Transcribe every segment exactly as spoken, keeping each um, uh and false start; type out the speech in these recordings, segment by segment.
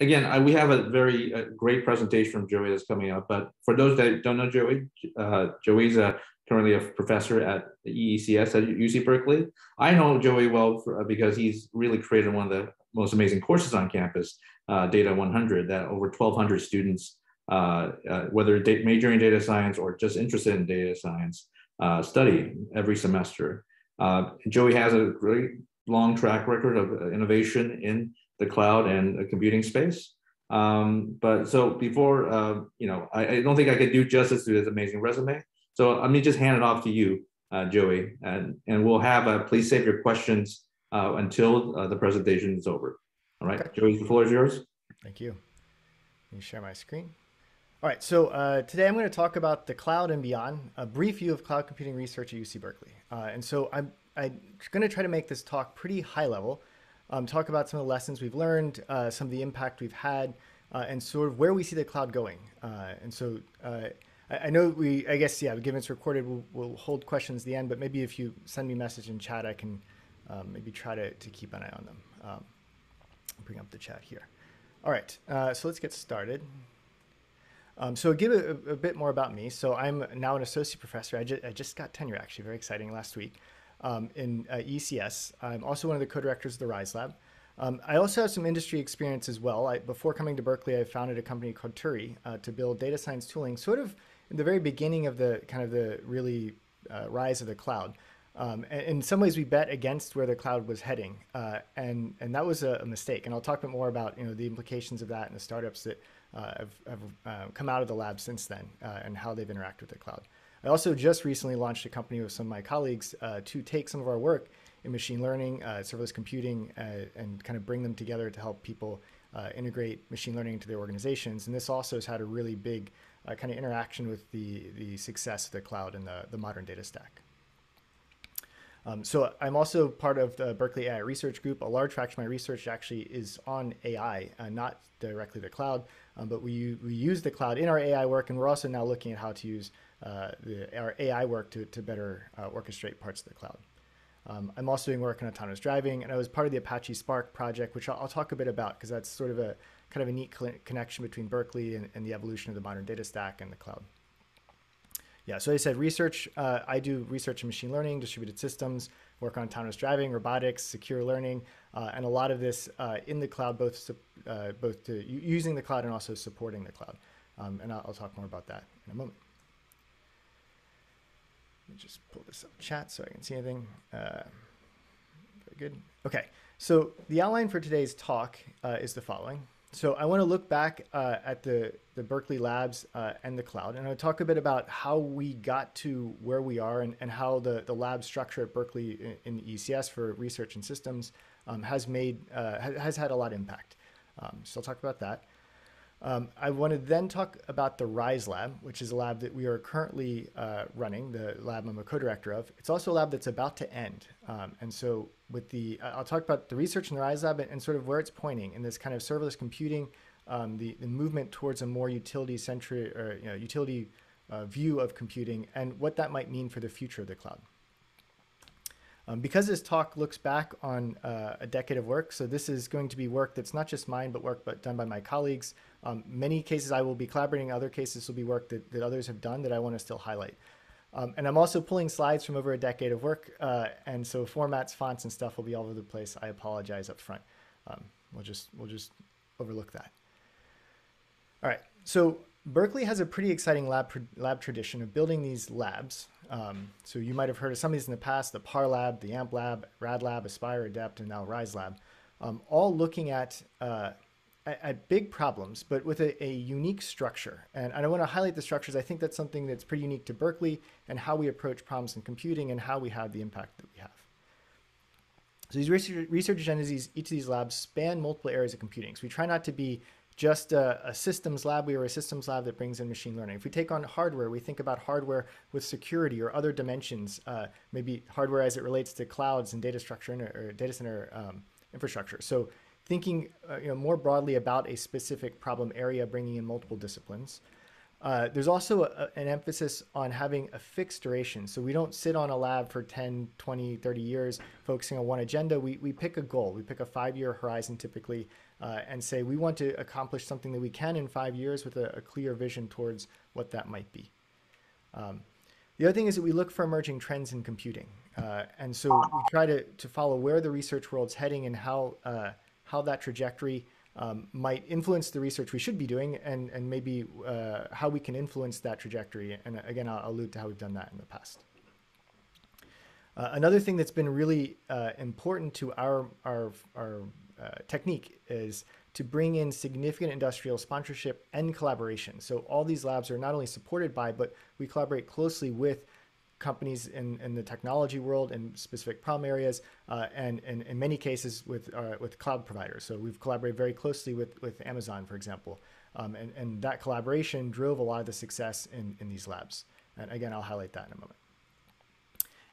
again, I, we have a very uh, great presentation from Joey that's coming up. But for those that don't know Joey, uh, Joey's a, currently a professor at the E E C S at U C Berkeley. I know Joey well for, uh, because he's really created one of the most amazing courses on campus, uh, Data one hundred, that over twelve hundred students, uh, uh, whether majoring in data science or just interested in data science, uh, study every semester. Uh, Joey has a great long track record of innovation in the cloud and the computing space. Um, but so before, uh, you know, I, I don't think I could do justice to his amazing resume. So let me just hand it off to you, uh, Joey, and, and we'll have, uh, please save your questions uh, until uh, the presentation is over. All right, okay. Joey, the floor is yours. Thank you. Let me share my screen. All right, so uh, today I'm going to talk about the cloud and beyond, a brief view of cloud computing research at U C Berkeley. Uh, and so I'm, I'm going to try to make this talk pretty high level, um, talk about some of the lessons we've learned, uh, some of the impact we've had, uh, and sort of where we see the cloud going. Uh, and so uh, I, I know we, I guess, yeah, given it's recorded, we'll, we'll hold questions at the end, but maybe if you send me a message in chat, I can um, maybe try to, to keep an eye on them. Um, bring up the chat here. All right, uh, so let's get started. Um, so give a, a bit more about me. So I'm now an associate professor. I, ju I just got tenure, actually, very exciting, last week um, in uh, E C S. I'm also one of the co-directors of the RISE Lab. Um, I also have some industry experience as well. I, before coming to Berkeley, I founded a company called Turi uh, to build data science tooling, sort of in the very beginning of the kind of the really uh, rise of the cloud. Um, and in some ways, we bet against where the cloud was heading, uh, and, and that was a, a mistake. And I'll talk a bit more about, you know, the implications of that and the startups that Uh, have, have uh, come out of the lab since then uh, and how they've interacted with the cloud. I also just recently launched a company with some of my colleagues uh, to take some of our work in machine learning, uh, serverless computing, uh, and kind of bring them together to help people uh, integrate machine learning into their organizations. And this also has had a really big uh, kind of interaction with the, the success of the cloud and the, the modern data stack. Um, so I'm also part of the Berkeley A I Research Group. A large fraction of my research actually is on A I, uh, not directly the cloud, um, but we, we use the cloud in our A I work, and we're also now looking at how to use uh, the, our A I work to, to better uh, orchestrate parts of the cloud. Um, I'm also doing work on autonomous driving, and I was part of the Apache Spark project, which I'll, I'll talk a bit about, because that's sort of a kind of a neat connection between Berkeley and, and the evolution of the modern data stack and the cloud. Yeah, so I said research, uh, I do research in machine learning, distributed systems, work on autonomous driving, robotics, secure learning, uh, and a lot of this uh, in the cloud, both uh, both to using the cloud and also supporting the cloud. Um, and I'll, I'll talk more about that in a moment. Let me just pull this up in chat so I can see anything. Uh, very good. Okay, so the outline for today's talk uh, is the following. So I want to look back uh, at the, the Berkeley labs uh, and the cloud, and I'll talk a bit about how we got to where we are and, and how the, the lab structure at Berkeley in, in E C S for research and systems um, has made, uh, has had a lot of impact. Um, so I'll talk about that. Um, I want to then talk about the RISE Lab, which is a lab that we are currently uh, running, the lab I'm a co-director of. It's also a lab that's about to end. Um, and so with the, I'll talk about the research in the RISE Lab and, and sort of where it's pointing in this kind of serverless computing, um, the, the movement towards a more utility-centric or you know, utility uh, view of computing and what that might mean for the future of the cloud. Um, because this talk looks back on uh, a decade of work, so this is going to be work that's not just mine, but work but done by my colleagues. Um, many cases I will be collaborating, other cases will be work that, that others have done that I want to still highlight. Um, and I'm also pulling slides from over a decade of work, uh, and so formats, fonts, and stuff will be all over the place. I apologize up front. Um, we'll just, we'll just overlook that. All right, so Berkeley has a pretty exciting lab, lab tradition of building these labs. Um, so you might have heard of some of these in the past, the PAR lab, the AMP lab, RAD lab, Aspire, ADEPT, and now RISE Lab, um, all looking at, uh, at, at big problems, but with a, a unique structure. And, and I want to highlight the structures. I think that's something that's pretty unique to Berkeley and how we approach problems in computing and how we have the impact that we have. So these research, research agendas, each of these labs span multiple areas of computing. So we try not to be just a, a systems lab. We are a systems lab that brings in machine learning. If we take on hardware, we think about hardware with security or other dimensions, uh, maybe hardware as it relates to clouds and data structure or data center um, infrastructure. So thinking uh, you know, more broadly about a specific problem area, bringing in multiple disciplines. Uh, there's also a, an emphasis on having a fixed duration. So we don't sit on a lab for ten, twenty, thirty years focusing on one agenda. We, we pick a goal. We pick a five-year horizon typically, uh, and say we want to accomplish something that we can in five years with a, a clear vision towards what that might be. Um, the other thing is that we look for emerging trends in computing. Uh, and so we try to, to follow where the research world's heading and how, uh, how that trajectory um, might influence the research we should be doing, and, and maybe uh, how we can influence that trajectory. And again, I'll allude to how we've done that in the past. Uh, another thing that's been really uh, important to our, our, our uh, technique is to bring in significant industrial sponsorship and collaboration. So all these labs are not only supported by, but we collaborate closely with companies in, in the technology world in specific problem areas, uh, and, and in many cases with, uh, with cloud providers. So we've collaborated very closely with, with Amazon, for example, um, and, and that collaboration drove a lot of the success in, in these labs. And again, I'll highlight that in a moment.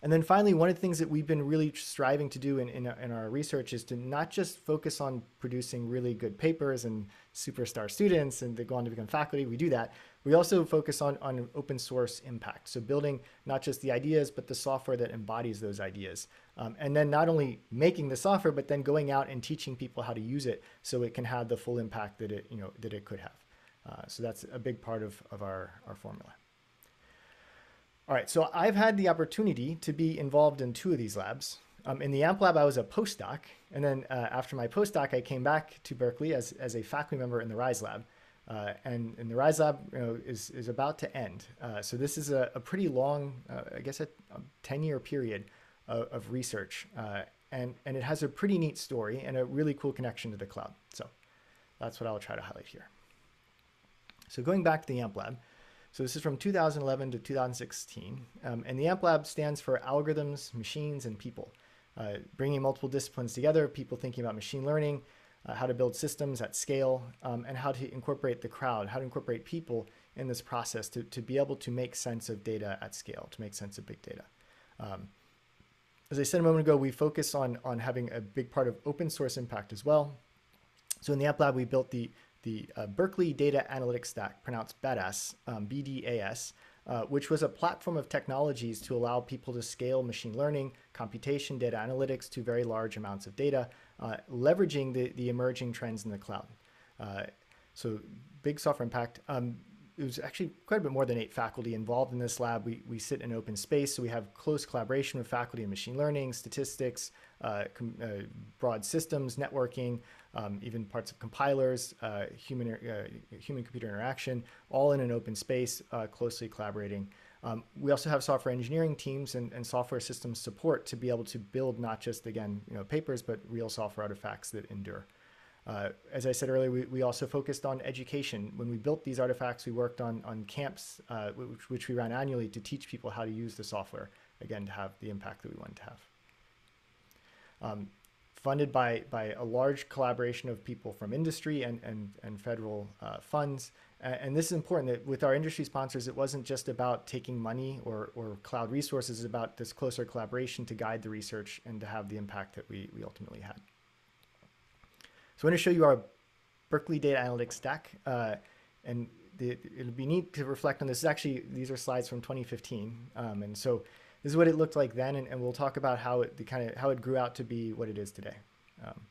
And then finally, one of the things that we've been really striving to do in, in, in our research is to not just focus on producing really good papers and superstar students and they go on to become faculty. We do that. We also focus on, on open source impact. So building not just the ideas, but the software that embodies those ideas. Um, and then not only making the software, but then going out and teaching people how to use it so it can have the full impact that it, you know, that it could have. Uh, so that's a big part of, of our, our formula. All right, so I've had the opportunity to be involved in two of these labs. Um, in the A M P lab, I was a postdoc, and then uh, after my postdoc, I came back to Berkeley as, as a faculty member in the RISE lab. Uh, and, and the RISE lab you know, is, is about to end. Uh, so this is a, a pretty long, uh, I guess, a ten-year period of, of research. Uh, and, and it has a pretty neat story and a really cool connection to the cloud. So that's what I'll try to highlight here. So going back to the A M P lab. So this is from two thousand eleven to two thousand sixteen, um, and the A M P lab stands for Algorithms, Machines, and People, uh, bringing multiple disciplines together, people thinking about machine learning, uh, how to build systems at scale, um, and how to incorporate the crowd, how to incorporate people in this process to, to be able to make sense of data at scale, to make sense of big data. Um, as I said a moment ago, we focus on, on having a big part of open source impact as well. So in the A M P lab, we built the the uh, Berkeley Data Analytics Stack, pronounced BADAS, um, B D A S, uh, which was a platform of technologies to allow people to scale machine learning, computation, data analytics to very large amounts of data, uh, leveraging the, the emerging trends in the cloud. Uh, so big software impact. Um, it was actually quite a bit more than eight faculty involved in this lab. We, we sit in open space, so we have close collaboration with faculty in machine learning, statistics, uh, com uh, broad systems, networking, Um, even parts of compilers, uh, human uh, human-computer interaction, all in an open space, uh, closely collaborating. Um, we also have software engineering teams and, and software systems support to be able to build not just, again, you know, papers, but real software artifacts that endure. Uh, as I said earlier, we, we also focused on education. When we built these artifacts, we worked on, on camps, uh, which, which we ran annually to teach people how to use the software, again, to have the impact that we wanted to have. Um, Funded by, by a large collaboration of people from industry and, and, and federal uh, funds. And this is important that with our industry sponsors, it wasn't just about taking money or, or cloud resources, it's about this closer collaboration to guide the research and to have the impact that we, we ultimately had. So I'm going to show you our Berkeley Data Analytics Stack. Uh, and the, it'll be neat to reflect on this. Actually, these are slides from twenty fifteen. Um, and so this is what it looked like then, and, and we'll talk about how it the kind of how it grew out to be what it is today. Um,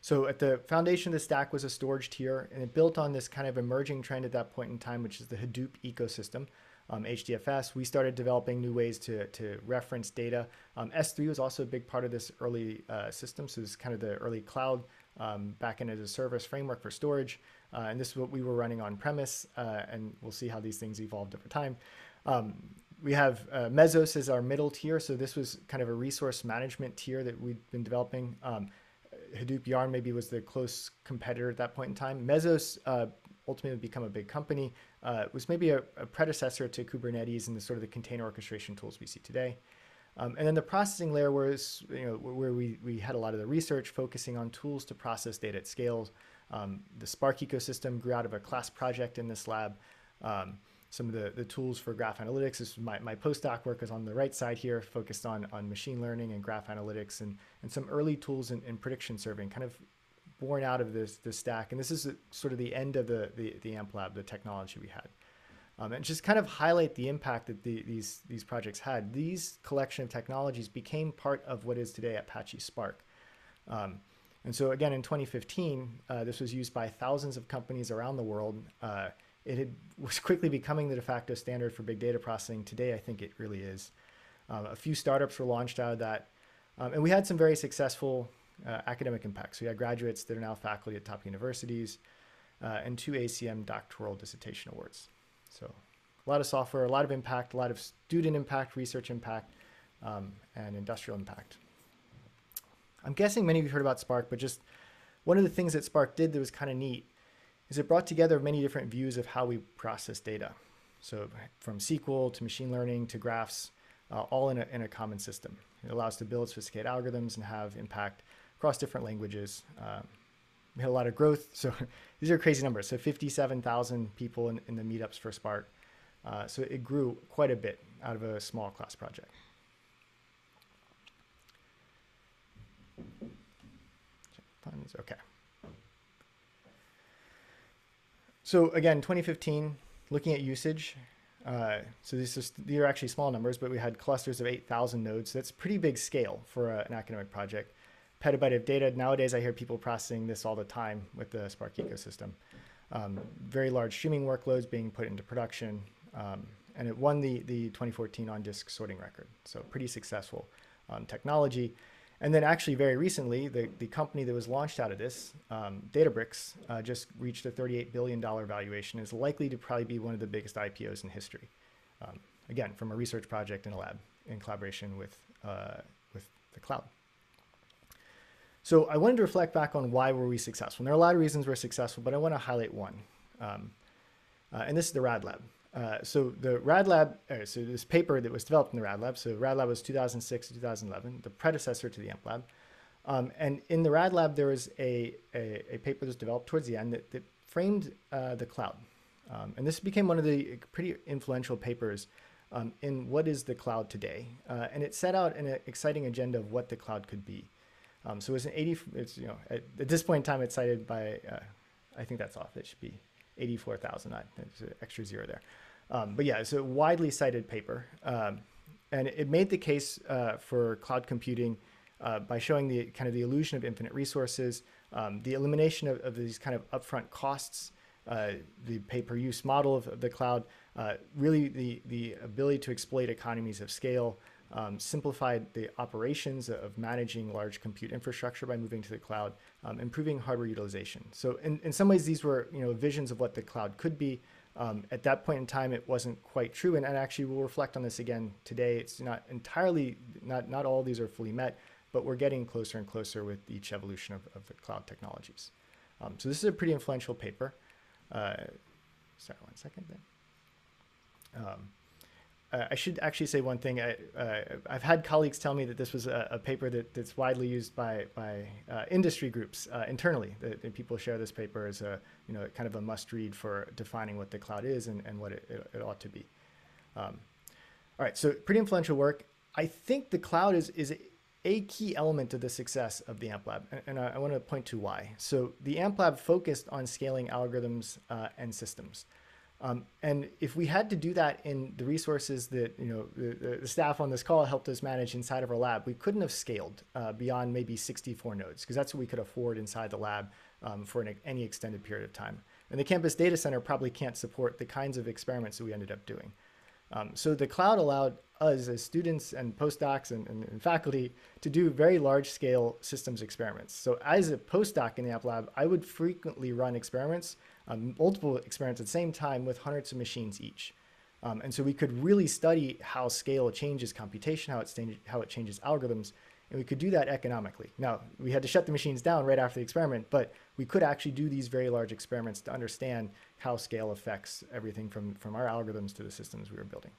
so at the foundation of the stack was a storage tier, and it built on this kind of emerging trend at that point in time, which is the Hadoop ecosystem, um, H D F S. We started developing new ways to, to reference data. Um, S three was also a big part of this early uh, system, so it's kind of the early cloud um, backend as a service framework for storage, uh, and this is what we were running on premise, uh, and we'll see how these things evolved over time. Um, We have uh, Mesos as our middle tier. So this was kind of a resource management tier that we'd been developing. Um, Hadoop Yarn maybe was the close competitor at that point in time. Mesos uh, ultimately become a big company. Uh, it was maybe a, a predecessor to Kubernetes and the sort of the container orchestration tools we see today. Um, and then the processing layer was, you know, where we, we had a lot of the research focusing on tools to process data at scale. Um, the Spark ecosystem grew out of a class project in this lab. Um, Some of the, the tools for graph analytics. This is my, my postdoc work is on the right side here, focused on, on machine learning and graph analytics and, and some early tools in, in prediction surveying, kind of born out of this, this stack. And this is the, sort of the end of the, the, the A M P lab, the technology we had. Um, and just kind of highlight the impact that the, these, these projects had. These collection of technologies became part of what is today Apache Spark. Um, And so again, in twenty fifteen, uh, this was used by thousands of companies around the world. Uh, it had, was quickly becoming the de facto standard for big data processing. Today, I think it really is. Um, a few startups were launched out of that. Um, and we had some very successful uh, academic impacts. We had graduates that are now faculty at top universities uh, and two A C M doctoral dissertation awards. So a lot of software, a lot of impact, a lot of student impact, research impact, um, and industrial impact. I'm guessing many of you heard about Spark, but just one of the things that Spark did that was kind of neat is it brought together many different views of how we process data. So from S Q L to machine learning to graphs, uh, all in a, in a common system. It allows us to build sophisticated algorithms and have impact across different languages. Uh, we had a lot of growth. So these are crazy numbers. So fifty-seven thousand people in, in the meetups for Spark. Uh, so it grew quite a bit out of a small class project. Okay. So again, twenty fifteen, looking at usage. Uh, so this is, these are actually small numbers, but we had clusters of eight thousand nodes. So that's pretty big scale for a, an academic project. Petabyte of data. Nowadays, I hear people processing this all the time with the Spark ecosystem. Um, very large streaming workloads being put into production. Um, and it won the, the twenty fourteen on-disk sorting record. So pretty successful um, technology. And then actually very recently, the, the company that was launched out of this, um, Databricks, uh, just reached a thirty-eight billion dollar valuation. It's likely to probably be one of the biggest I P Os in history. Um, again, from a research project in a lab in collaboration with, uh, with the cloud. So I wanted to reflect back on why were we successful. And there are a lot of reasons we're successful, but I want to highlight one. Um, uh, and this is the RAD lab. Uh, so the RAD lab, uh, so this paper that was developed in the RAD lab, so RAD lab was two thousand six to two thousand eleven, the predecessor to the AMP lab. Um, and in the RAD lab, there was a, a, a paper that was developed towards the end that, that framed uh, the cloud. Um, and this became one of the pretty influential papers um, in what is the cloud today. Uh, and it set out an exciting agenda of what the cloud could be. Um, so it was an eighty, it's, you know, at, at this point in time, it's cited by, uh, I think that's off, it should be eighty-four thousand, there's an extra zero there. Um, but yeah, it's a widely cited paper. Um, and it made the case uh, for cloud computing uh, by showing the kind of the illusion of infinite resources, um, the elimination of, of these kind of upfront costs, uh, the pay-per-use model of, of the cloud, uh, really the, the ability to exploit economies of scale, um, simplified the operations of managing large compute infrastructure by moving to the cloud, um, improving hardware utilization. So in, in some ways, these were you know visions of what the cloud could be. Um, at that point in time, it wasn't quite true. And, and actually, we'll reflect on this again today. It's not entirely, not, not all of these are fully met, but we're getting closer and closer with each evolution of, of the cloud technologies. Um, so this is a pretty influential paper. Uh, sorry, one second then. Um, uh, I should actually say one thing. I, uh, I've had colleagues tell me that this was a, a paper that, that's widely used by, by uh, industry groups uh, internally, that, that people share this paper as a you know, kind of a must read for defining what the cloud is and, and what it, it, it ought to be. Um, all right, so pretty influential work. I think the cloud is, is a key element of the success of the AMP lab, and, and I, I wanna point to why. So the AMP lab focused on scaling algorithms uh, and systems. Um, and if we had to do that in the resources that you know the, the staff on this call helped us manage inside of our lab, we couldn't have scaled uh, beyond maybe sixty-four nodes, because that's what we could afford inside the lab um, for an, any extended period of time. And the campus data center probably can't support the kinds of experiments that we ended up doing. Um, so the cloud allowed us as students and postdocs and, and, and faculty to do very large scale systems experiments. So as a postdoc in the AMP lab, I would frequently run experiments, um, multiple experiments at the same time with hundreds of machines each. Um, and so we could really study how scale changes computation, how it, how it changes algorithms, and we could do that economically. Now, we had to shut the machines down right after the experiment, but we could actually do these very large experiments to understand how scale affects everything from, from our algorithms to the systems we were building.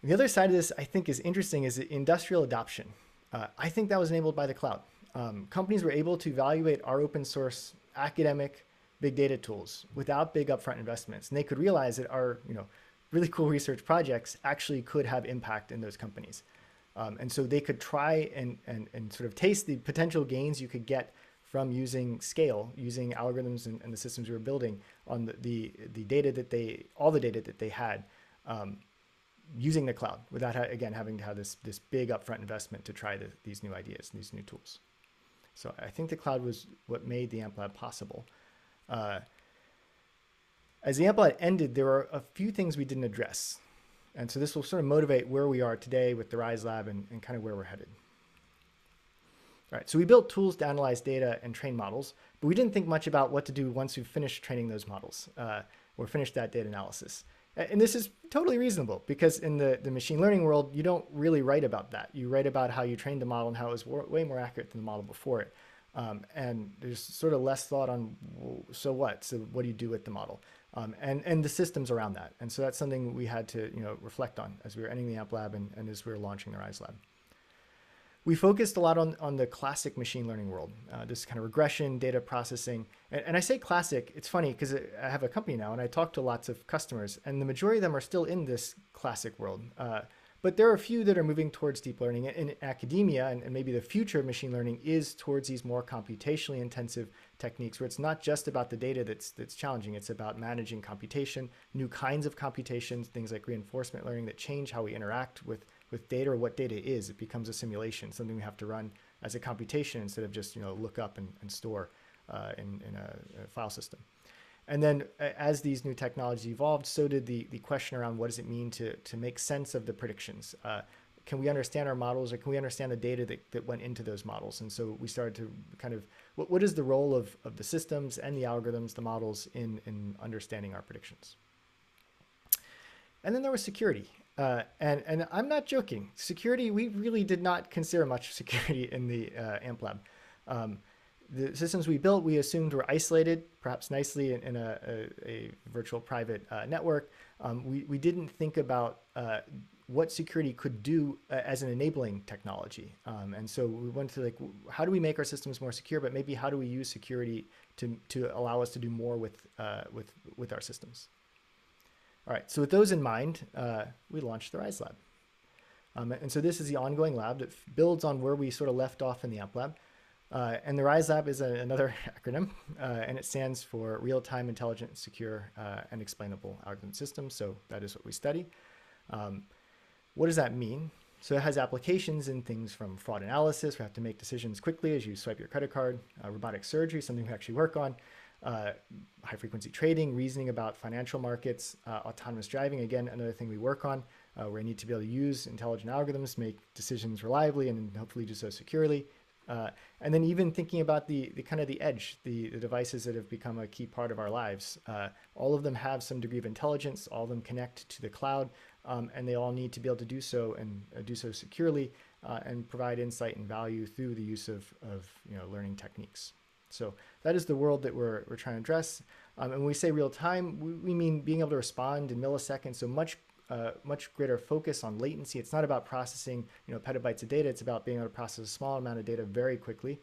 And the other side of this I think is interesting is the industrial adoption. Uh, I think that was enabled by the cloud. Um, companies were able to evaluate our open source academic big data tools without big upfront investments. And they could realize that our you know, really cool research projects actually could have impact in those companies. Um, and so they could try and, and, and sort of taste the potential gains you could get from using scale, using algorithms and, and the systems we were building on the, the, the data that they, all the data that they had um, using the cloud without, again, having to have this, this big upfront investment to try the, these new ideas and these new tools. So I think the cloud was what made the AMP lab possible. Uh, as the AMP lab ended, there were a few things we didn't address. And so this will sort of motivate where we are today with the RISE Lab and, and kind of where we're headed. All right, so we built tools to analyze data and train models, but we didn't think much about what to do once we finished training those models uh, or finished that data analysis. And this is totally reasonable because in the, the machine learning world, you don't really write about that. You write about how you trained the model and how it was way more accurate than the model before it. Um, and there's sort of less thought on, so what? So what do you do with the model? Um, and, and the systems around that. And so that's something we had to you know, reflect on as we were ending the AMP lab and, and as we were launching the RISE Lab. We focused a lot on, on the classic machine learning world, uh, this kind of regression, data processing. And, and I say classic, it's funny because I have a company now and I talk to lots of customers and the majority of them are still in this classic world. Uh, but there are a few that are moving towards deep learning in academia, and, and maybe the future of machine learning is towards these more computationally intensive techniques where it's not just about the data that's, that's challenging, it's about managing computation, new kinds of computations, things like reinforcement learning that change how we interact with, with data or what data is. It becomes a simulation, something we have to run as a computation instead of just you know, look up and, and store uh, in, in a, a file system. And then as these new technologies evolved, so did the, the question around what does it mean to, to make sense of the predictions? Uh, can we understand our models or can we understand the data that, that went into those models? And so we started to kind of, what, what is the role of, of the systems and the algorithms, the models in, in understanding our predictions? And then there was security. Uh, and, and I'm not joking. Security, we really did not consider much security in the uh, AMP lab. Um, The systems we built, we assumed were isolated, perhaps nicely in, in a, a, a virtual private uh, network. Um, we, we didn't think about uh, what security could do uh, as an enabling technology. Um, and so we went to like, how do we make our systems more secure, but maybe how do we use security to, to allow us to do more with, uh, with, with our systems? All right, so with those in mind, uh, we launched the RISE Lab. Um, and so this is the ongoing lab that builds on where we sort of left off in the AMP lab. Uh, and the RISE Lab is a, another acronym, uh, and it stands for Real-Time Intelligent, Secure, uh, and Explainable Algorithm Systems. So that is what we study. Um, what does that mean? So it has applications in things from fraud analysis. We have to make decisions quickly as you swipe your credit card, uh, robotic surgery, something we actually work on, uh, high-frequency trading, reasoning about financial markets, uh, autonomous driving, again, another thing we work on, uh, where you need to be able to use intelligent algorithms, make decisions reliably, and hopefully do so securely. Uh, and then even thinking about the, the kind of the edge, the, the devices that have become a key part of our lives, uh, all of them have some degree of intelligence, all of them connect to the cloud, um, and they all need to be able to do so and uh, do so securely uh, and provide insight and value through the use of, of you know, learning techniques. So that is the world that we're, we're trying to address. Um, and when we say real time, we, we mean being able to respond in milliseconds, so much Uh, much greater focus on latency. It's not about processing, you know, petabytes of data. It's about being able to process a small amount of data very quickly.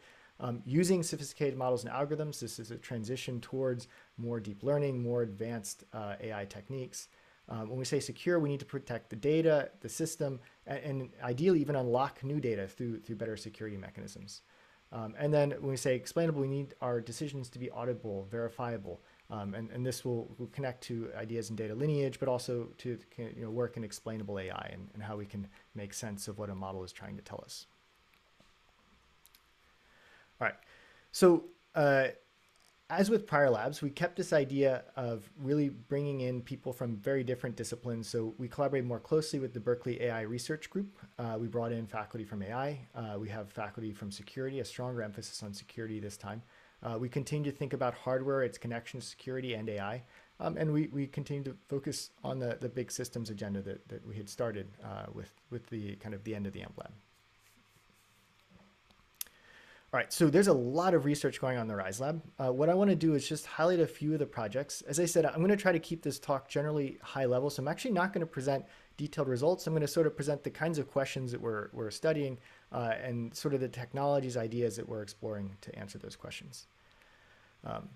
Um, using sophisticated models and algorithms, this is a transition towards more deep learning, more advanced uh, A I techniques. Um, when we say secure, we need to protect the data, the system, and, and ideally even unlock new data through, through better security mechanisms. Um, and then when we say explainable, we need our decisions to be auditable, verifiable. Um, and, and this will, will connect to ideas in data lineage, but also to you know, work in explainable A I and, and how we can make sense of what a model is trying to tell us. All right, so uh, as with prior labs, we kept this idea of really bringing in people from very different disciplines. So we collaborate more closely with the Berkeley A I Research Group. Uh, we brought in faculty from A I. Uh, we have faculty from security, a stronger emphasis on security this time. Uh, we continue to think about hardware, its connection to security and A I, um, and we, we continue to focus on the, the big systems agenda that, that we had started uh, with, with the kind of the end of the AMP lab. All right, so there's a lot of research going on in the RISE Lab. Uh, what I want to do is just highlight a few of the projects. As I said, I'm going to try to keep this talk generally high level, so I'm actually not going to present detailed results. I'm going to sort of present the kinds of questions that we're, we're studying uh, and sort of the technologies, ideas that we're exploring to answer those questions. Um,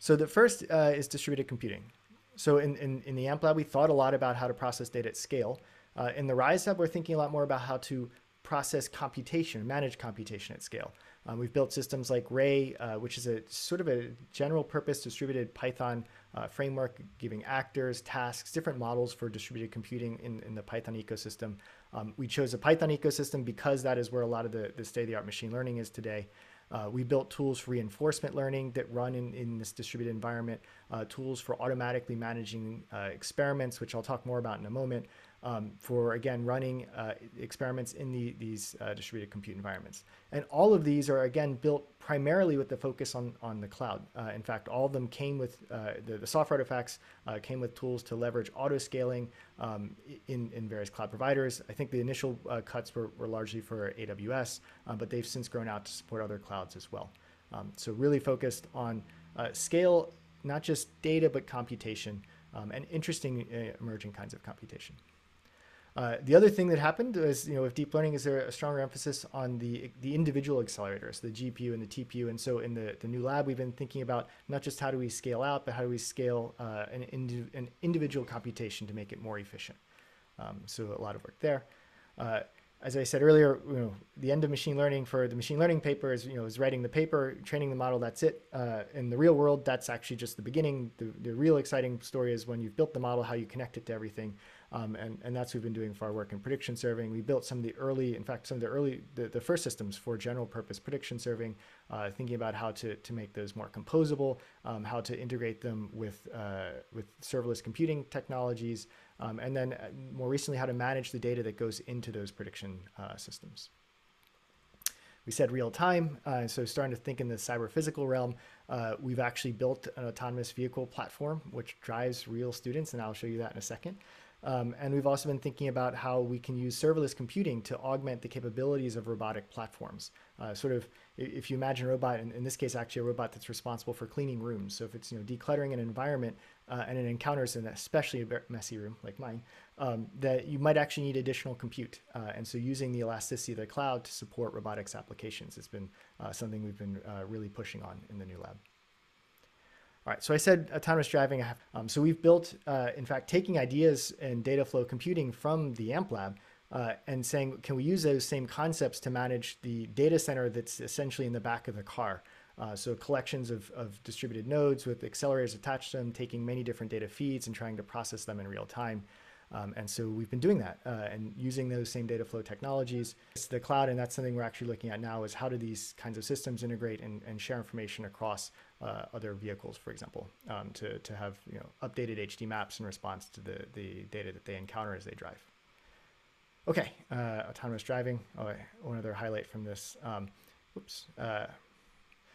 so the first uh, is distributed computing. So in, in, in the AMP lab, we thought a lot about how to process data at scale. Uh, in the RISE Lab, we're thinking a lot more about how to process computation, manage computation at scale. Um, we've built systems like Ray, uh, which is a sort of a general purpose distributed Python uh, framework, giving actors, tasks, different models for distributed computing in, in the Python ecosystem. Um, we chose a Python ecosystem because that is where a lot of the, the state-of-the-art machine learning is today. Uh, we built tools for reinforcement learning that run in, in this distributed environment, uh, tools for automatically managing uh, experiments, which I'll talk more about in a moment, um, for, again, running uh, experiments in the, these uh, distributed compute environments. And all of these are, again, built primarily with the focus on, on the cloud. Uh, in fact, all of them came with, uh, the, the software artifacts uh, came with tools to leverage auto-scaling um, in, in various cloud providers. I think the initial uh, cuts were, were largely for A W S, uh, but they've since grown out to support other clouds as well. Um, so really focused on uh, scale, not just data, but computation, um, and interesting uh, emerging kinds of computation. Uh, the other thing that happened is, you know, with deep learning is there a stronger emphasis on the the individual accelerators, the G P U and the T P U. And so in the, the new lab, we've been thinking about not just how do we scale out, but how do we scale uh, an, indi an individual computation to make it more efficient. Um, so a lot of work there. Uh, as I said earlier, you know, the end of machine learning for the machine learning paper is, you know, is writing the paper, training the model, that's it. Uh, in the real world, that's actually just the beginning. The, the real exciting story is when you've built the model, how you connect it to everything. Um, and, and that's what we've been doing for our work in prediction serving. We built some of the early, in fact, some of the early, the, the first systems for general purpose prediction serving, uh, thinking about how to, to make those more composable, um, how to integrate them with, uh, with serverless computing technologies, um, and then more recently, how to manage the data that goes into those prediction uh, systems. We said real time, uh, so starting to think in the cyber physical realm, uh, we've actually built an autonomous vehicle platform, which drives real students, and I'll show you that in a second. Um, and we've also been thinking about how we can use serverless computing to augment the capabilities of robotic platforms. Uh, sort of, if you imagine a robot, in, in this case, actually a robot that's responsible for cleaning rooms. So if it's, you know, decluttering an environment uh, and it encounters an especially messy room like mine, um, that you might actually need additional compute. Uh, and so using the elasticity of the cloud to support robotics applications has been uh, something we've been uh, really pushing on in the new lab. All right, so I said autonomous driving. Um, so we've built, uh, in fact, taking ideas and data flow computing from the A M P lab uh, and saying, can we use those same concepts to manage the data center that's essentially in the back of the car? Uh, so collections of, of distributed nodes with accelerators attached to them, taking many different data feeds and trying to process them in real time. Um, and so we've been doing that uh, and using those same data flow technologies to the cloud. And that's something we're actually looking at now is how do these kinds of systems integrate and, and share information across uh, other vehicles, for example, um, to, to have, you know, updated H D maps in response to the, the data that they encounter as they drive. Okay, uh, autonomous driving. Oh, one other highlight from this. Um, oops. Uh,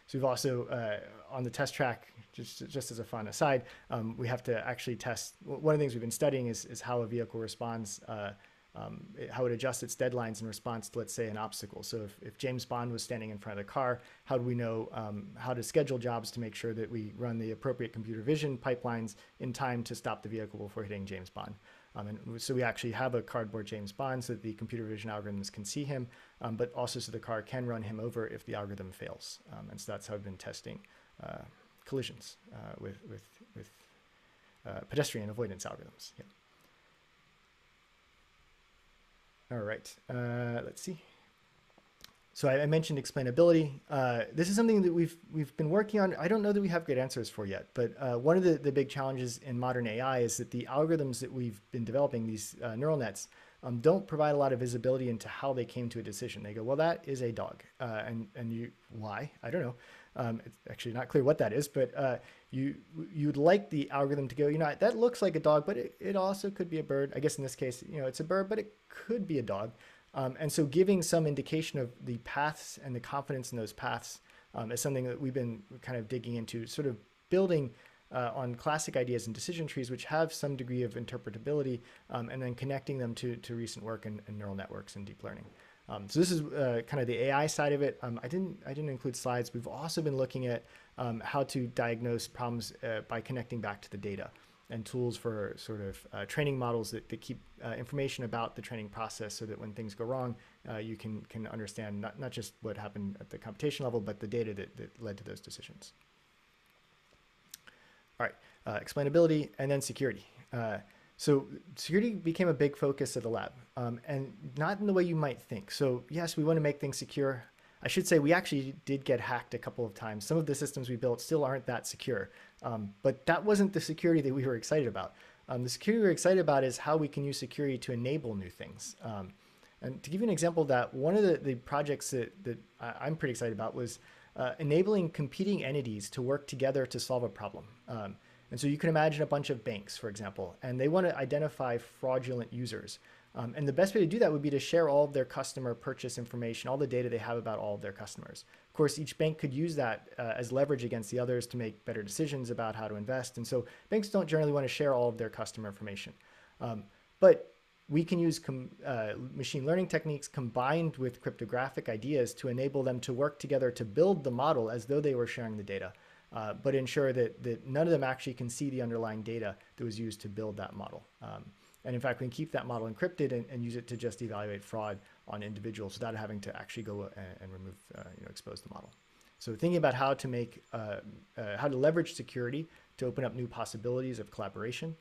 So we've also, uh, on the test track, just, just as a fun aside, um, we have to actually test. One of the things we've been studying is, is how a vehicle responds, uh, um, how it adjusts its deadlines in response to, let's say, an obstacle. So if, if James Bond was standing in front of the car, how do we know um, how to schedule jobs to make sure that we run the appropriate computer vision pipelines in time to stop the vehicle before hitting James Bond? Um, and so we actually have a cardboard James Bond so that the computer vision algorithms can see him, um, but also so the car can run him over if the algorithm fails. Um, and so that's how I've been testing uh, collisions uh, with, with, with uh, pedestrian avoidance algorithms. Yeah. All right, uh, let's see. So I, I mentioned explainability. Uh, this is something that we've we've been working on. I don't know that we have good answers for yet, but uh, one of the, the big challenges in modern A I is that the algorithms that we've been developing, these uh, neural nets, um, don't provide a lot of visibility into how they came to a decision. They go, well, that is a dog, uh, and and you why? I don't know. Um, it's actually not clear what that is, but uh, you you'd like the algorithm to go, you know, that looks like a dog, but it, it also could be a bird. I guess in this case, you know, it's a bird, but it could be a dog. Um, and so giving some indication of the paths and the confidence in those paths um, is something that we've been kind of digging into, sort of building uh, on classic ideas and decision trees, which have some degree of interpretability, um, and then connecting them to, to recent work in, in neural networks and deep learning. Um, so this is uh, kind of the A I side of it. Um, I didn't I didn't include slides. We've also been looking at um, how to diagnose problems uh, by connecting back to the data, and tools for sort of uh, training models that, that keep uh, information about the training process so that when things go wrong, uh, you can, can understand not, not just what happened at the computation level, but the data that, that led to those decisions. All right, uh, explainability and then security. Uh, so security became a big focus of the lab, um, and not in the way you might think. So yes, we want to make things secure. I should say we actually did get hacked a couple of times. Some of the systems we built still aren't that secure, um, but that wasn't the security that we were excited about. Um, the security we were excited about is how we can use security to enable new things. Um, and to give you an example of that, one of the, the projects that, that I'm pretty excited about was uh, enabling competing entities to work together to solve a problem. Um, and so you can imagine a bunch of banks, for example, and they want to identify fraudulent users. Um, and the best way to do that would be to share all of their customer purchase information, all the data they have about all of their customers. Of course, each bank could use that uh, as leverage against the others to make better decisions about how to invest. And so banks don't generally want to share all of their customer information. Um, but we can use com uh, machine learning techniques combined with cryptographic ideas to enable them to work together to build the model as though they were sharing the data, uh, but ensure that, that none of them actually can see the underlying data that was used to build that model. Um, And in fact, we can keep that model encrypted and, and use it to just evaluate fraud on individuals without having to actually go and, and remove, uh, you know, expose the model. So thinking about how to make, uh, uh, how to leverage security to open up new possibilities of collaboration.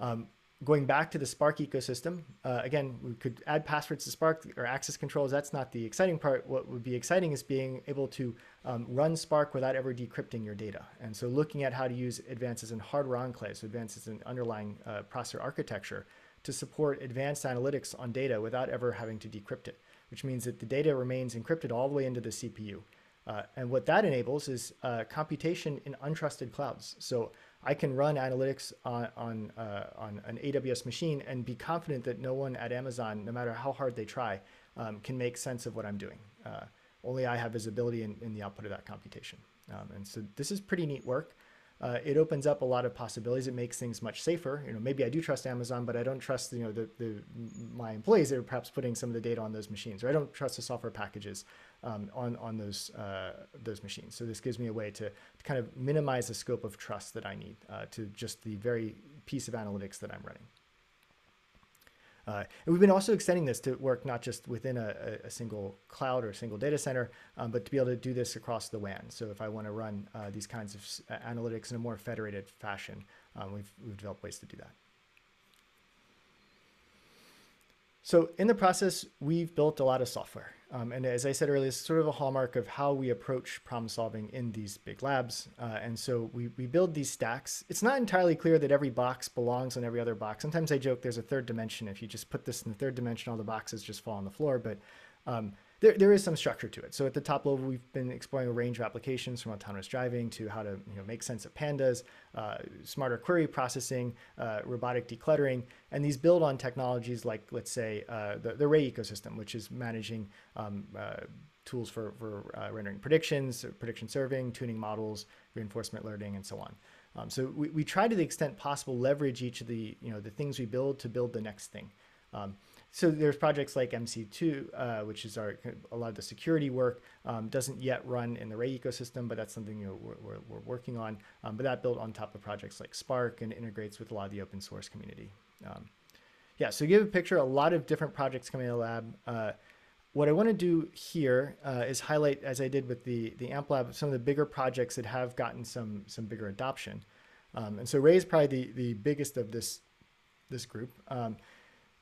Um, going back to the Spark ecosystem, uh, again, we could add passwords to Spark or access controls. That's not the exciting part. What would be exciting is being able to um, run Spark without ever decrypting your data. And so looking at how to use advances in hardware enclaves, so advances in underlying uh, processor architecture to support advanced analytics on data without ever having to decrypt it, which means that the data remains encrypted all the way into the C P U. Uh, and what that enables is uh, computation in untrusted clouds. So I can run analytics on, on, uh, on an A W S machine and be confident that no one at Amazon, no matter how hard they try, um, can make sense of what I'm doing. Uh, only I have visibility in, in the output of that computation. Um, and so this is pretty neat work. Uh, it opens up a lot of possibilities. It makes things much safer. You know, maybe I do trust Amazon, but I don't trust you know the, the my employees that are perhaps putting some of the data on those machines, or I don't trust the software packages um, on on those uh, those machines. So this gives me a way to, to kind of minimize the scope of trust that I need uh, to just the very piece of analytics that I'm running. Uh, and we've been also extending this to work not just within a, a single cloud or a single data center, um, but to be able to do this across the W A N. So if I want to run uh, these kinds of analytics in a more federated fashion, um, we've, we've developed ways to do that. So in the process, we've built a lot of software. Um, and as I said earlier, it's sort of a hallmark of how we approach problem solving in these big labs. Uh, and so we, we build these stacks. It's not entirely clear that every box belongs on every other box. Sometimes I joke there's a third dimension. If you just put this in the third dimension, all the boxes just fall on the floor. But um, there, there is some structure to it. So at the top level, we've been exploring a range of applications from autonomous driving to how to you know, make sense of pandas, uh, smarter query processing, uh, robotic decluttering. And these build on technologies like, let's say, uh, the, the Ray ecosystem, which is managing um, uh, tools for, for uh, rendering predictions, prediction serving, tuning models, reinforcement learning, and so on. Um, so we, we try to the extent possible leverage each of the, you know, the things we build to build the next thing. Um, So there's projects like M C two, uh, which is our, a lot of the security work, um, doesn't yet run in the Ray ecosystem, but that's something you know, we're, we're, we're working on. Um, but that built on top of projects like Spark and integrates with a lot of the open source community. Um, yeah, so give a picture, a lot of different projects coming out of the lab. Uh, what I want to do here uh, is highlight, as I did with the, the A M P lab, some of the bigger projects that have gotten some, some bigger adoption. Um, and so Ray is probably the, the biggest of this, this group. Um,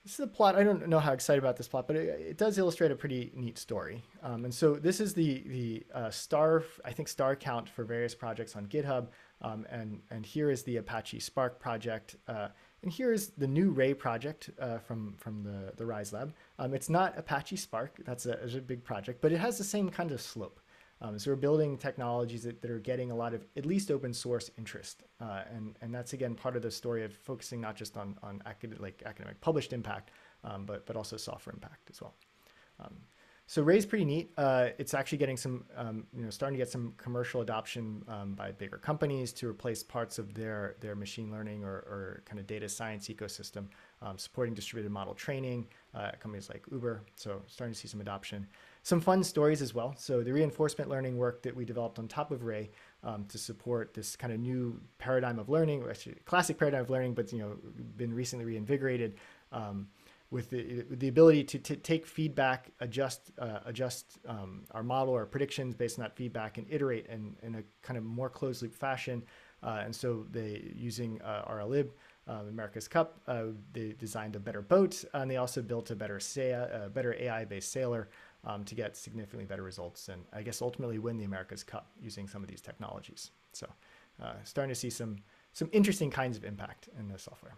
This is a plot. I don't know how excited about this plot, but it, it does illustrate a pretty neat story. Um, and so this is the the uh, star, I think star count for various projects on GitHub. Um, and, and here is the Apache Spark project. Uh, and here is the new Ray project uh, from, from the, the RISE Lab. Um, it's not Apache Spark. That's a, a big project, but it has the same kind of slope. Um, so we're building technologies that, that are getting a lot of at least open source interest. Uh, and, and that's, again, part of the story of focusing not just on, on academic, like academic published impact, um, but, but also software impact as well. Um, so Ray's pretty neat. Uh, it's actually getting some, um, you know, starting to get some commercial adoption um, by bigger companies to replace parts of their, their machine learning or, or kind of data science ecosystem, um, supporting distributed model training, uh, companies like Uber. So starting to see some adoption. Some fun stories as well. So the reinforcement learning work that we developed on top of Ray um, to support this kind of new paradigm of learning, or actually classic paradigm of learning, but you know, been recently reinvigorated um, with the, the ability to t take feedback, adjust, uh, adjust um, our model, our predictions based on that feedback, and iterate in, in a kind of more closed loop fashion. Uh, and so they using uh, RLlib, Uh, America's Cup, uh, they designed a better boat, and they also built a better, uh, better A I-based sailor um, to get significantly better results, and I guess ultimately win the America's Cup using some of these technologies. So uh, starting to see some, some interesting kinds of impact in the software.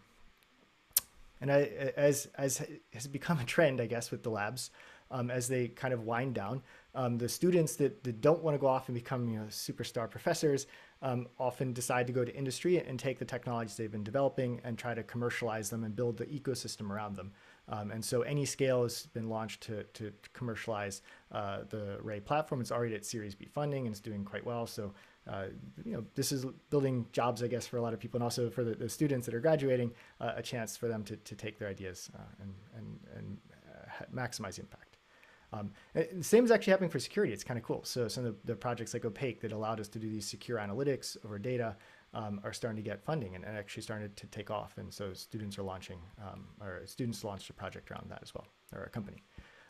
And I, as, as has become a trend, I guess, with the labs, um, as they kind of wind down. Um, the students that, that don't want to go off and become, you know, superstar professors um, often decide to go to industry and take the technologies they've been developing and try to commercialize them and build the ecosystem around them. Um, and so AnyScale has been launched to, to commercialize uh, the Ray platform. It's already at Series B funding and it's doing quite well. So, uh, you know, this is building jobs, I guess, for a lot of people, and also for the, the students that are graduating, uh, a chance for them to, to take their ideas uh, and, and, and uh, maximize impact. Um, and the same is actually happening for security. It's kind of cool. So some of the, the projects like Opaque that allowed us to do these secure analytics over data um, are starting to get funding and, and actually started to take off. And so students are launching, um, or students launched a project around that as well, or a company.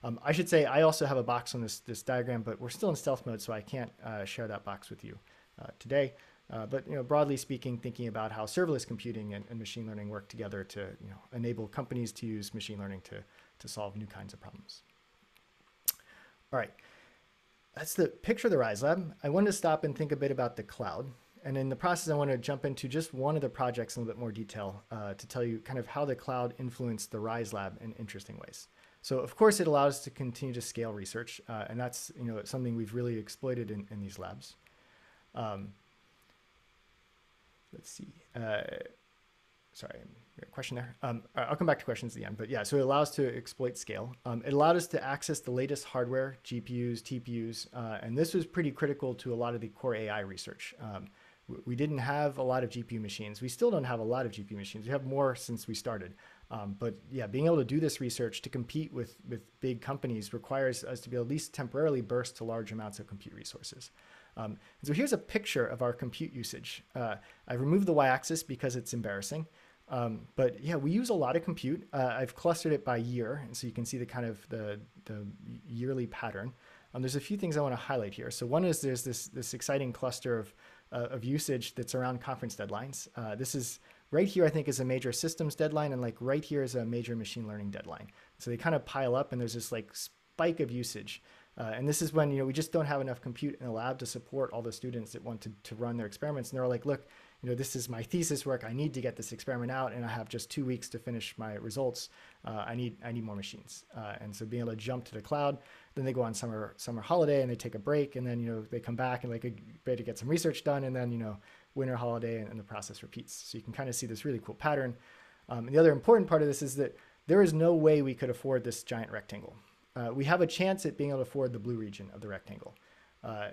Um, I should say I also have a box on this, this diagram, but we're still in stealth mode, so I can't uh, share that box with you uh, today. Uh, but you know, broadly speaking, thinking about how serverless computing and, and machine learning work together to you know, enable companies to use machine learning to, to solve new kinds of problems. All right, that's the picture of the RISE Lab. I wanted to stop and think a bit about the cloud. And in the process, I want to jump into just one of the projects in a little bit more detail uh, to tell you kind of how the cloud influenced the RISE Lab in interesting ways. So of course, it allows us to continue to scale research. Uh, and that's you know something we've really exploited in, in these labs. Um, let's see. Uh, sorry. Question there. Um, I'll come back to questions at the end, but yeah, so it allows us to exploit scale. Um, it allowed us to access the latest hardware, G P Us, T P Us, uh, and this was pretty critical to a lot of the core A I research. Um, we didn't have a lot of G P U machines. We still don't have a lot of G P U machines. We have more since we started. Um, but yeah, being able to do this research to compete with, with big companies requires us to be at least temporarily burst to large amounts of compute resources. Um, so here's a picture of our compute usage. Uh, I removed the y-axis because it's embarrassing. Um, but yeah, we use a lot of compute. Uh, I've clustered it by year, and so you can see the kind of the, the yearly pattern. Um, there's a few things I want to highlight here. So one is there's this, this exciting cluster of, uh, of usage that's around conference deadlines. Uh, this is right here, I think, is a major systems deadline, and like right here is a major machine learning deadline. So they kind of pile up, and there's this like spike of usage. Uh, and this is when, you know, we just don't have enough compute in the lab to support all the students that want to, to run their experiments. And they're like, look, you know, this is my thesis work. I need to get this experiment out, and I have just two weeks to finish my results. Uh, I need I need more machines, uh, and so being able to jump to the cloud. Then they go on summer summer holiday and they take a break, and then you know they come back and like a ready to get some research done, and then you know winter holiday, and, and the process repeats. So you can kind of see this really cool pattern. Um, and the other important part of this is that there is no way we could afford this giant rectangle. Uh, we have a chance at being able to afford the blue region of the rectangle. Uh,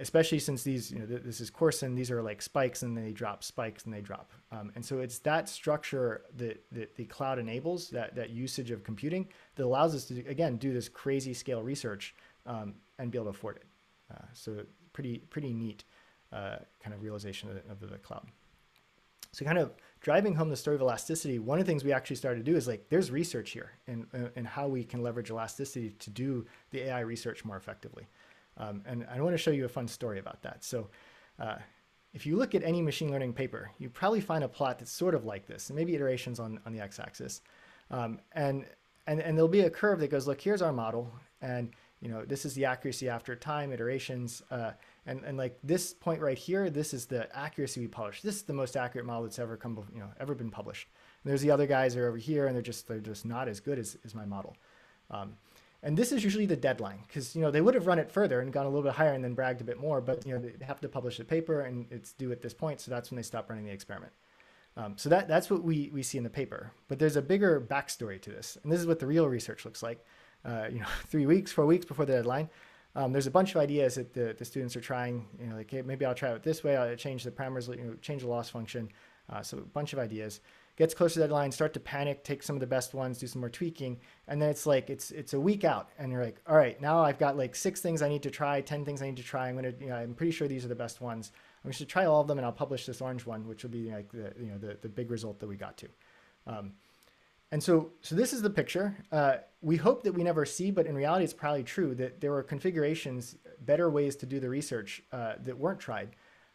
especially since these, you know, this is Corson, these are like spikes and they drop, spikes and they drop. Um, and so it's that structure that, that the cloud enables, that, that usage of computing that allows us to, again, do this crazy scale research um, and be able to afford it. Uh, so pretty, pretty neat uh, kind of realization of the, of the cloud. So kind of driving home the story of elasticity, one of the things we actually started to do is like, there's research here and, and how we can leverage elasticity to do the A I research more effectively. Um, and I want to show you a fun story about that. So uh, if you look at any machine learning paper, you probably find a plot that's sort of like this, and maybe iterations on, on the x-axis. Um, and, and, and there'll be a curve that goes, look, here's our model. And you know, this is the accuracy after time, iterations. Uh, and, and like this point right here, this is the accuracy we published. This is the most accurate model that's ever come, you know, ever been published. And there's the other guys that are over here, and they're just, they're just not as good as, as my model. Um, And this is usually the deadline because, you know, they would have run it further and gone a little bit higher and then bragged a bit more, but, you know, they have to publish the paper and it's due at this point. So that's when they stop running the experiment. Um, so that, that's what we, we see in the paper, but there's a bigger backstory to this. And this is what the real research looks like, uh, you know, three weeks, four weeks before the deadline. Um, there's a bunch of ideas that the, the students are trying, you know, like, hey, maybe I'll try it this way. I'll change the parameters, you know, change the loss function. Uh, so a bunch of ideas. Gets closer to the deadline, start to panic, take some of the best ones, do some more tweaking. And then it's like, it's it's a week out and you're like, all right, now I've got like six things I need to try, ten things I need to try. I'm gonna, you know, I'm pretty sure these are the best ones. I'm just gonna try all of them and I'll publish this orange one, which will be like the, you know, the, the big result that we got to. Um, and so, so this is the picture. Uh, we hope that we never see, but in reality, it's probably true that there were configurations, better ways to do the research uh, that weren't tried.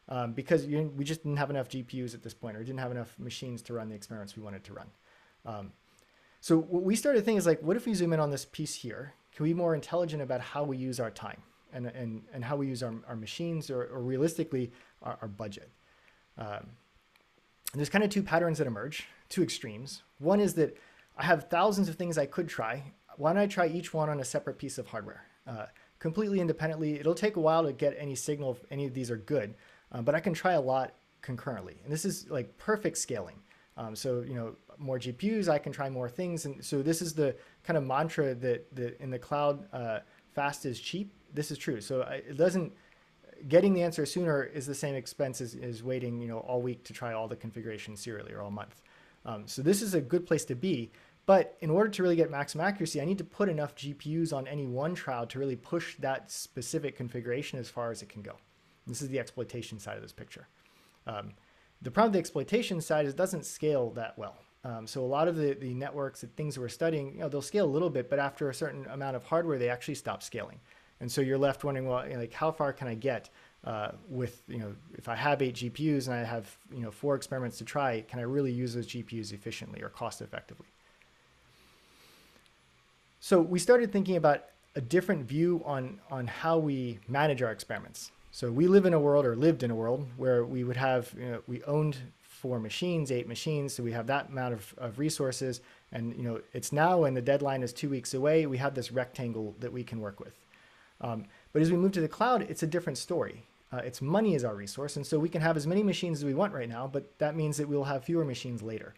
Um, because you, we just didn't have enough G P Us at this point, or didn't have enough machines to run the experiments we wanted to run. Um, so what we started thinking is like, what if we zoom in on this piece here? Can we be more intelligent about how we use our time and, and, and how we use our, our machines or, or realistically our, our budget? Um, and there's kind of two patterns that emerge, two extremes. One is that I have thousands of things I could try. why don't I try each one on a separate piece of hardware? Uh, completely independently, it'll take a while to get any signal if any of these are good, uh, but I can try a lot concurrently. And this is like perfect scaling. Um, so, you know, more G P Us, I can try more things. And so this is the kind of mantra that, that in the cloud, uh, fast is cheap. This is true. So I, it doesn't, getting the answer sooner is the same expense as, as waiting, you know, all week to try all the configuration serially or all month. Um, so this is a good place to be. But in order to really get maximum accuracy, I need to put enough G P Us on any one trial to really push that specific configuration as far as it can go. This is the exploitation side of this picture. Um, the problem with the exploitation side is it doesn't scale that well. Um, so a lot of the, the networks and things we're studying, you know, they'll scale a little bit, but after a certain amount of hardware, they actually stop scaling. And so you're left wondering, well, you know, like how far can I get uh, with, you know, if I have eight G P Us and I have, you know, four experiments to try, can I really use those G P Us efficiently or cost effectively? So we started thinking about a different view on, on how we manage our experiments. So we live in a world, or lived in a world, where we would have, you know, we owned four machines, eight machines, so we have that amount of, of resources, and, you know, it's now and the deadline is two weeks away, we have this rectangle that we can work with. Um, but as we move to the cloud, it's a different story. Uh, it's money is our resource, and so we can have as many machines as we want right now, but that means that we'll have fewer machines later.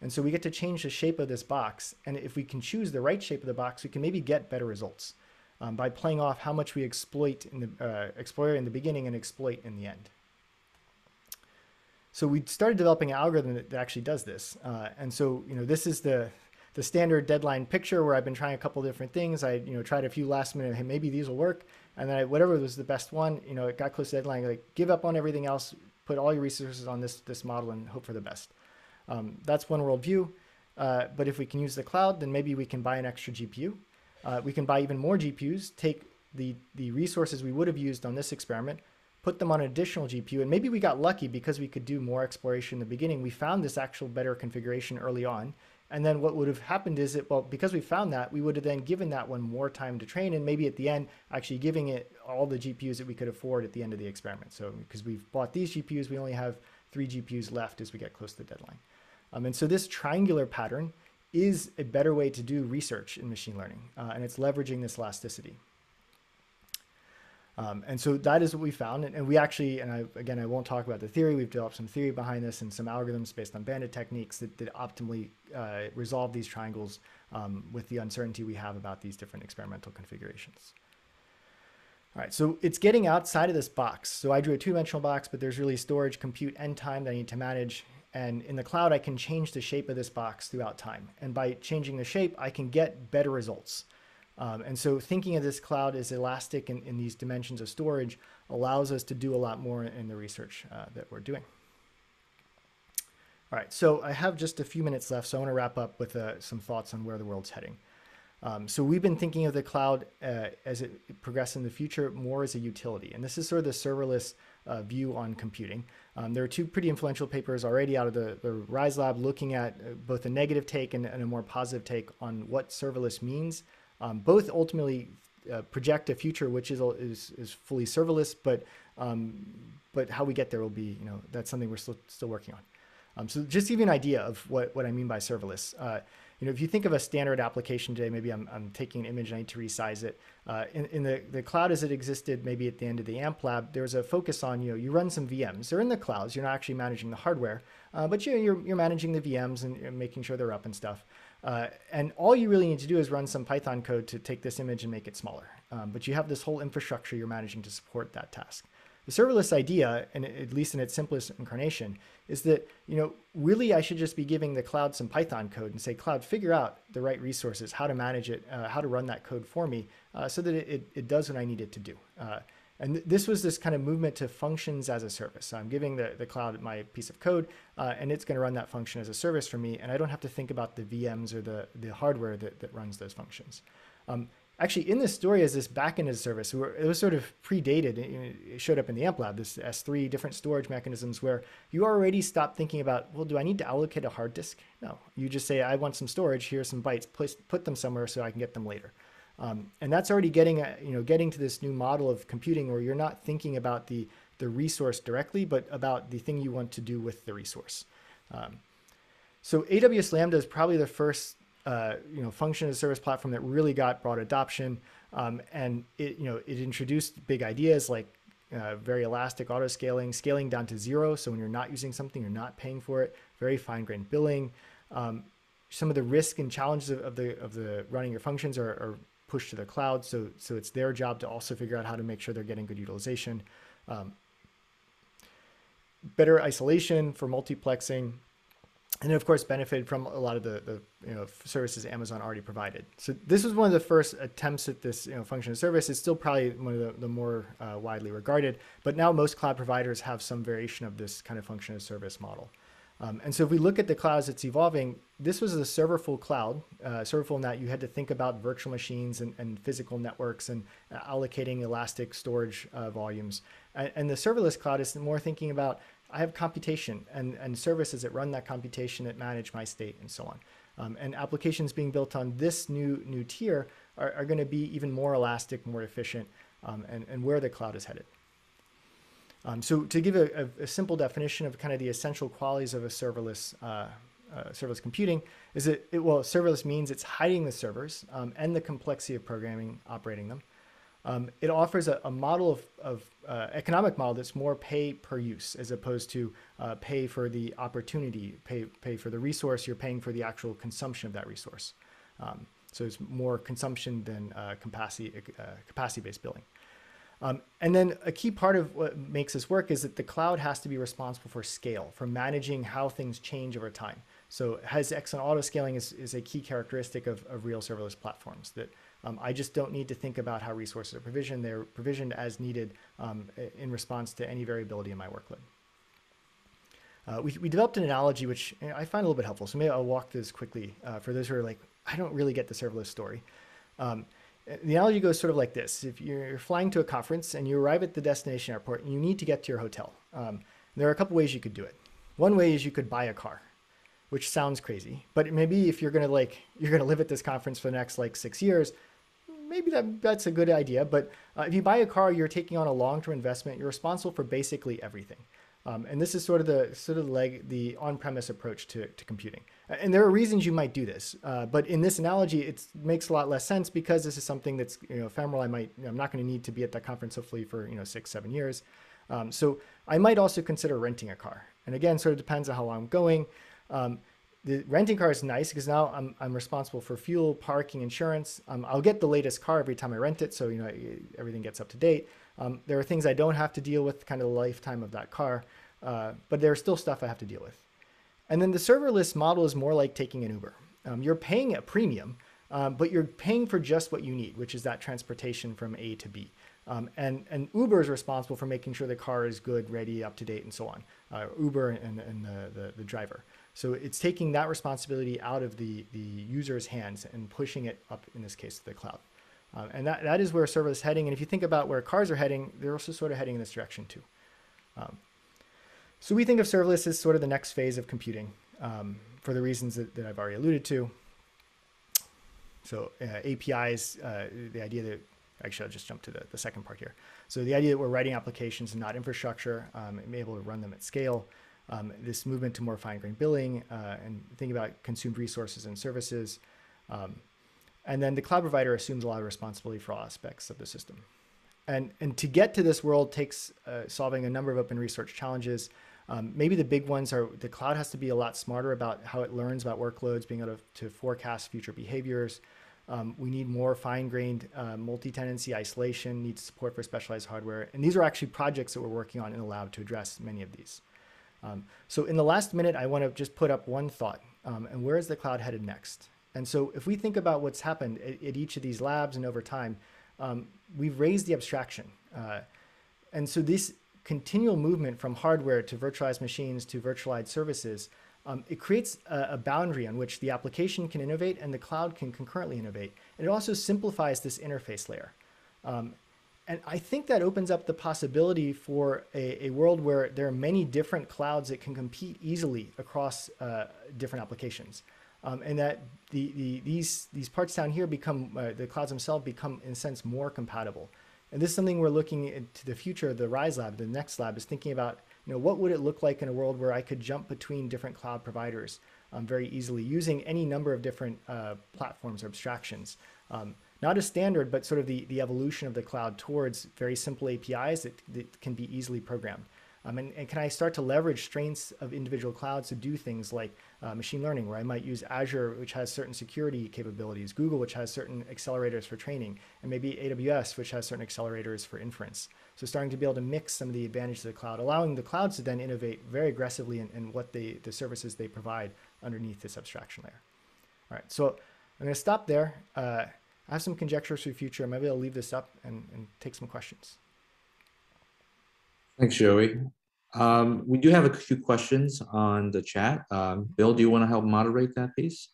And so we get to change the shape of this box. And if we can choose the right shape of the box, we can maybe get better results um, by playing off how much we exploit in the, uh, explore in the beginning and exploit in the end. So we started developing an algorithm that actually does this. Uh, and so, you know, this is the, the standard deadline picture where I've been trying a couple of different things. I, you know, tried a few last minute, hey, maybe these will work. And then I, whatever was the best one, you know, it got close to deadline, like give up on everything else, put all your resources on this, this model and hope for the best. Um, that's one worldview, uh, but if we can use the cloud, then maybe we can buy an extra G P U. Uh, we can buy even more G P Us, take the, the resources we would have used on this experiment, put them on an additional G P U, and maybe we got lucky because we could do more exploration in the beginning. We found this actual better configuration early on, and then what would have happened is that, well, because we found that, we would have then given that one more time to train, and maybe at the end, actually giving it all the G P Us that we could afford at the end of the experiment. So because we've bought these G P Us, we only have three G P Us left as we get close to the deadline. Um, and so this triangular pattern is a better way to do research in machine learning, uh, and it's leveraging this elasticity. Um, and so that is what we found, and, and we actually, and I, again, I won't talk about the theory, we've developed some theory behind this and some algorithms based on bandit techniques that, that optimally uh, resolve these triangles um, with the uncertainty we have about these different experimental configurations. All right, so it's getting outside of this box. So I drew a two-dimensional box, but there's really storage, compute, and time that I need to manage. And in the cloud, I can change the shape of this box throughout time. And by changing the shape, I can get better results. Um, and so thinking of this cloud as elastic in, in these dimensions of storage allows us to do a lot more in the research uh, that we're doing. All right, so I have just a few minutes left, so I want to wrap up with uh, some thoughts on where the world's heading. Um, so we've been thinking of the cloud uh, as it progresses in the future more as a utility. And this is sort of the serverless uh, view on computing. Um, there are two pretty influential papers already out of the, the RISE Lab looking at both a negative take and, and a more positive take on what serverless means. Um, both ultimately uh, project a future which is, is, is fully serverless, but, um, but how we get there will be, you know, that's something we're still, still working on. Um, so just to give you an idea of what, what I mean by serverless. Uh, You know, if you think of a standard application today, maybe I'm, I'm taking an image and I need to resize it. Uh, in in the, the cloud as it existed, maybe at the end of the AMP lab, there was a focus on, you know, you run some V Ms. They're in the clouds. You're not actually managing the hardware, uh, but you, you're, you're managing the V Ms and you're making sure they're up and stuff. Uh, and all you really need to do is run some Python code to take this image and make it smaller. Um, but you have this whole infrastructure you're managing to support that task. The serverless idea, and at least in its simplest incarnation, is that, you know, really I should just be giving the cloud some Python code and say, cloud, figure out the right resources, how to manage it, uh, how to run that code for me, uh, so that it, it does what I need it to do. Uh, and th this was this kind of movement to functions as a service. So I'm giving the, the cloud my piece of code, uh, and it's going to run that function as a service for me, and I don't have to think about the V Ms or the, the hardware that, that runs those functions. Um, Actually, in this story is this backend as a service. It was sort of predated. It showed up in the AMP lab, this S three, different storage mechanisms where you already stop thinking about, well, do I need to allocate a hard disk? No. You just say, I want some storage. Here's some bytes. Please put them somewhere so I can get them later. Um, and that's already getting, a, you know, getting to this new model of computing where you're not thinking about the, the resource directly, but about the thing you want to do with the resource. Um, so A W S Lambda is probably the first uh, you know, function as a service platform that really got broad adoption. Um, and it, you know, it introduced big ideas like uh, very elastic auto scaling, scaling down to zero. So when you're not using something, you're not paying for it. Very fine-grained billing. Um, some of the risk and challenges of, of the of the running your functions are, are pushed to the cloud. So so it's their job to also figure out how to make sure they're getting good utilization. Um, better isolation for multiplexing, and of course benefited from a lot of the, the you know, services Amazon already provided. So this was one of the first attempts at this, you know, function as service. It's still probably one of the, the more uh, widely regarded, but now most cloud providers have some variation of this kind of function as service model. Um, and so if we look at the cloud as it's evolving, this was a serverful cloud. Uh, serverful in that you had to think about virtual machines and, and physical networks and uh, allocating elastic storage uh, volumes. And, and the serverless cloud is more thinking about, I have computation and, and services that run that computation that manage my state and so on. Um, and applications being built on this new new tier are, are going to be even more elastic, more efficient, um, and, and where the cloud is headed. Um, so to give a, a, a simple definition of kind of the essential qualities of a serverless uh, uh, serverless computing is that, it, well, serverless means it's hiding the servers um, and the complexity of programming, operating them. Um, it offers a, a model of, of uh, economic model that's more pay per use as opposed to uh, pay for the opportunity, pay, pay for the resource, you're paying for the actual consumption of that resource. Um, so it's more consumption than uh, capacity, uh, capacity-based billing. Um, and then a key part of what makes this work is that the cloud has to be responsible for scale, for managing how things change over time. So has excellent auto scaling is, is a key characteristic of, of real serverless platforms, that um, I just don't need to think about how resources are provisioned. They're provisioned as needed um, in response to any variability in my workload. Uh, we, we developed an analogy, which I find a little bit helpful. So maybe I'll walk this quickly uh, for those who are like, I don't really get the serverless story. Um, The analogy goes sort of like this. If you're flying to a conference and you arrive at the destination airport and you need to get to your hotel, um, there are a couple ways you could do it. One way is you could buy a car, which sounds crazy, but maybe if you're gonna like, you're gonna live at this conference for the next like six years, maybe that, that's a good idea. But uh, if you buy a car, you're taking on a long-term investment. You're responsible for basically everything. Um, and this is sort of the sort of like the on-premise approach to, to computing. And there are reasons you might do this, uh, but in this analogy, it makes a lot less sense because this is something that's, you know, ephemeral. I might, you know, I'm not going to need to be at that conference hopefully for, you know, six, seven years. Um, so I might also consider renting a car. And again, sort of depends on how long I'm going. Um, the renting car is nice because now I'm, I'm responsible for fuel, parking, insurance. Um, I'll get the latest car every time I rent it. So, you know, everything gets up to date. Um, there are things I don't have to deal with, kind of the lifetime of that car, uh, but there's still stuff I have to deal with. And then the serverless model is more like taking an Uber. Um, you're paying a premium, um, but you're paying for just what you need, which is that transportation from A to B. Um, and, and Uber is responsible for making sure the car is good, ready, up to date, and so on. Uh, Uber and, and the, the, the driver. So it's taking that responsibility out of the, the user's hands and pushing it up, in this case, to the cloud. Um, and that, that is where serverless is heading. And if you think about where cars are heading, they're also sort of heading in this direction too. Um, so we think of serverless as sort of the next phase of computing um, for the reasons that, that I've already alluded to. So uh, A P Is, uh, the idea that, actually I'll just jump to the, the second part here. So the idea that we're writing applications and not infrastructure um, and be able to run them at scale. Um, this movement to more fine-grained billing uh, and thinking about consumed resources and services. Um, And then the cloud provider assumes a lot of responsibility for all aspects of the system. And, and to get to this world takes uh, solving a number of open research challenges. Um, maybe the big ones are the cloud has to be a lot smarter about how it learns about workloads, being able to, to forecast future behaviors. Um, we need more fine-grained uh, multi-tenancy isolation, needs support for specialized hardware. And these are actually projects that we're working on in the lab to address many of these. Um, so in the last minute, I want to just put up one thought. Um, and where is the cloud headed next? And so if we think about what's happened at, at each of these labs and over time, um, we've raised the abstraction. Uh, and so this continual movement from hardware to virtualized machines to virtualized services, um, it creates a, a boundary on which the application can innovate and the cloud can concurrently innovate. And it also simplifies this interface layer. Um, and I think that opens up the possibility for a, a world where there are many different clouds that can compete easily across uh, different applications. Um, and that the, the, these, these parts down here become, uh, the clouds themselves become, in a sense, more compatible. And this is something we're looking into the future. The RISE Lab, the next lab, is thinking about you know, what would it look like in a world where I could jump between different cloud providers um, very easily using any number of different uh, platforms or abstractions? Um, not a standard, but sort of the, the evolution of the cloud towards very simple A P Is that, that can be easily programmed. Um, and, and can I start to leverage strengths of individual clouds to do things like uh, machine learning, where I might use Azure, which has certain security capabilities, Google, which has certain accelerators for training, and maybe A W S, which has certain accelerators for inference. So starting to be able to mix some of the advantages of the cloud, allowing the clouds to then innovate very aggressively in, in what they, the services they provide underneath this abstraction layer. All right, so I'm going to stop there. Uh, I have some conjectures for the future. Maybe I'll leave this up and, and take some questions. Thanks, Joey. Um, we do have a few questions on the chat. Um, Bill, do you want to help moderate that piece?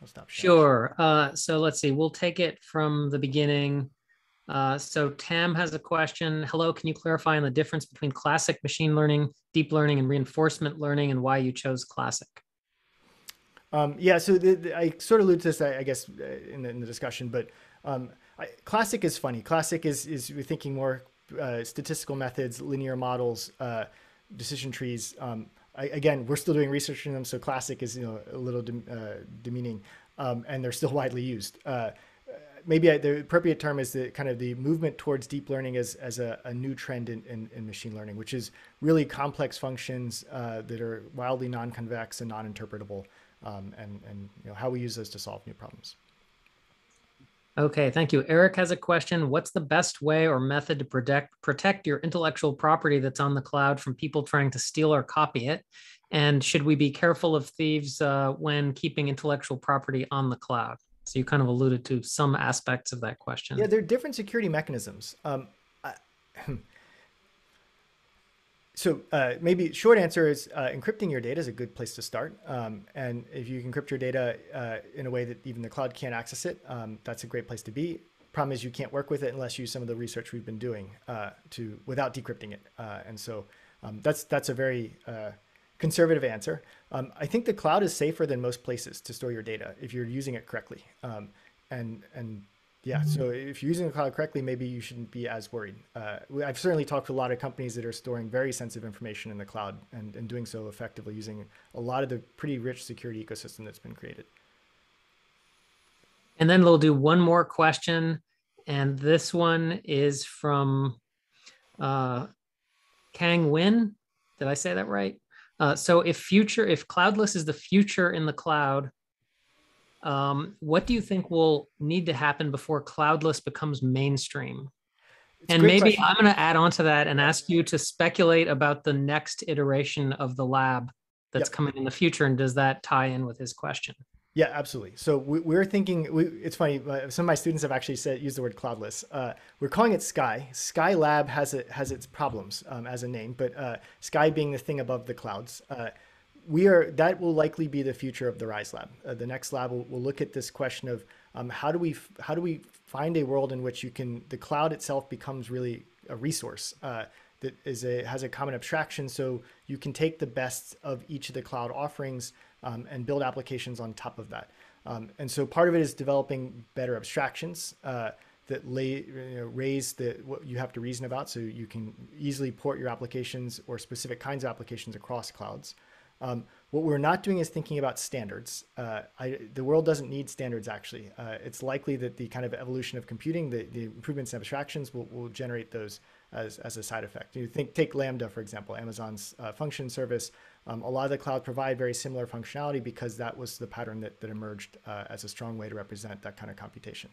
I'll stop. Sure. Uh, so let's see. We'll take it from the beginning. Uh, so Tam has a question. Hello, can you clarify on the difference between classic machine learning, deep learning, and reinforcement learning, and why you chose classic? Um, yeah, so the, the, I sort of alluded to this, I, I guess, in the, in the discussion, but um, I, classic is funny. Classic is, is we're thinking more Uh, statistical methods, linear models, uh, decision trees. Um, I, again, we're still doing research in them, so classic is you know a little de uh, demeaning, um, and they're still widely used. Uh, maybe I, the appropriate term is the kind of the movement towards deep learning as as a, a new trend in, in, in machine learning, which is really complex functions uh, that are wildly non-convex and non-interpretable, um, and and you know how we use those to solve new problems. Okay, thank you. Eric has a question. What's the best way or method to protect protect your intellectual property that's on the cloud from people trying to steal or copy it? And should we be careful of thieves uh, when keeping intellectual property on the cloud? So you kind of alluded to some aspects of that question. Yeah, there are different security mechanisms. Um, I, so uh, maybe short answer is uh, encrypting your data is a good place to start. Um, and if you encrypt your data uh, in a way that even the cloud can't access it, um, that's a great place to be. Problem is you can't work with it unless you use some of the research we've been doing uh, to without decrypting it. Uh, and so um, that's that's a very uh, conservative answer. Um, I think the cloud is safer than most places to store your data if you're using it correctly. Um, and and. Yeah, so if you're using the cloud correctly, maybe you shouldn't be as worried. Uh, I've certainly talked to a lot of companies that are storing very sensitive information in the cloud and, and doing so effectively using a lot of the pretty rich security ecosystem that's been created. And then we'll do one more question. And this one is from uh, Kang Win. Did I say that right? Uh, so if future, if cloudless is the future in the cloud, Um, what do you think will need to happen before cloudless becomes mainstream? It's and maybe question. I'm going to add on to that and ask you to speculate about the next iteration of the lab that's yep. coming in the future. And does that tie in with his question? Yeah, absolutely. So we, we're thinking, we, it's funny, some of my students have actually said, used the word cloudless. Uh, we're calling it Sky. Sky Lab has, a, has its problems um, as a name, but uh, Sky being the thing above the clouds. Uh, We are, that will likely be the future of the RISE lab. Uh, the next lab will, will look at this question of um, how do we how do we find a world in which you can the cloud itself becomes really a resource uh, that is a has a common abstraction, so you can take the best of each of the cloud offerings um, and build applications on top of that. Um, and so part of it is developing better abstractions uh, that lay, you know, raise the what you have to reason about, so you can easily port your applications or specific kinds of applications across clouds. Um, what we're not doing is thinking about standards. Uh, I, the world doesn't need standards, actually. Uh, it's likely that the kind of evolution of computing, the, the improvements in abstractions will, will generate those as, as a side effect. You think, take Lambda, for example, Amazon's uh, function service. Um, a lot of the cloud provide very similar functionality because that was the pattern that, that emerged uh, as a strong way to represent that kind of computation.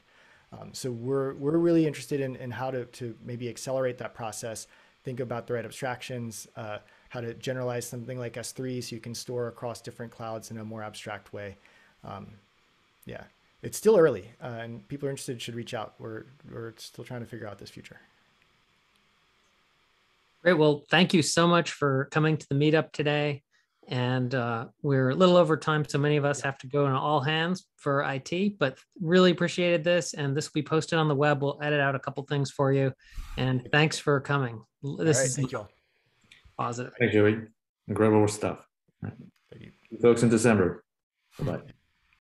Um, so we're, we're really interested in, in how to, to maybe accelerate that process, think about the right abstractions, uh, how to generalize something like S three so you can store across different clouds in a more abstract way. Um, yeah, it's still early uh, and people are interested should reach out. We're, we're still trying to figure out this future. Great, well, thank you so much for coming to the meetup today. And uh, we're a little over time, so many of us have to go on all hands for I T, but really appreciated this. And this will be posted on the web. We'll edit out a couple things for you. And thanks for coming. This all right, is thank you all. Positive. Thank you, Joey. Incredible stuff. Thank you. See you folks in December. Bye-bye.